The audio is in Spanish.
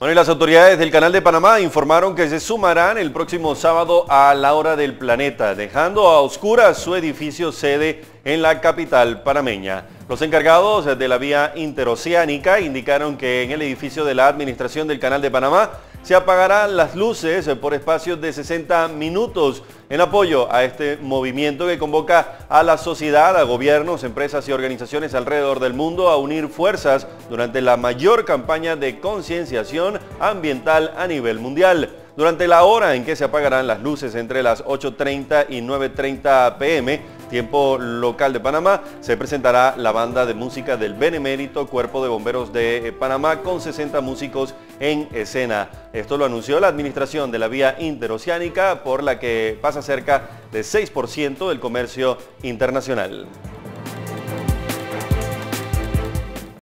Bueno, y las autoridades del Canal de Panamá informaron que se sumarán el próximo sábado a la Hora del Planeta, dejando a oscuras su edificio sede en la capital panameña. Los encargados de la vía interoceánica indicaron que en el edificio de la Administración del Canal de Panamá se apagarán las luces por espacios de 60 minutos en apoyo a este movimiento que convoca a la sociedad, a gobiernos, empresas y organizaciones alrededor del mundo a unir fuerzas durante la mayor campaña de concienciación ambiental a nivel mundial. Durante la hora en que se apagarán las luces entre las 8:30 y 9:30 p.m, tiempo local de Panamá, se presentará la banda de música del Benemérito Cuerpo de Bomberos de Panamá con 60 músicos en escena. Esto lo anunció la Administración de la Vía Interoceánica, por la que pasa cerca de 6% del comercio internacional.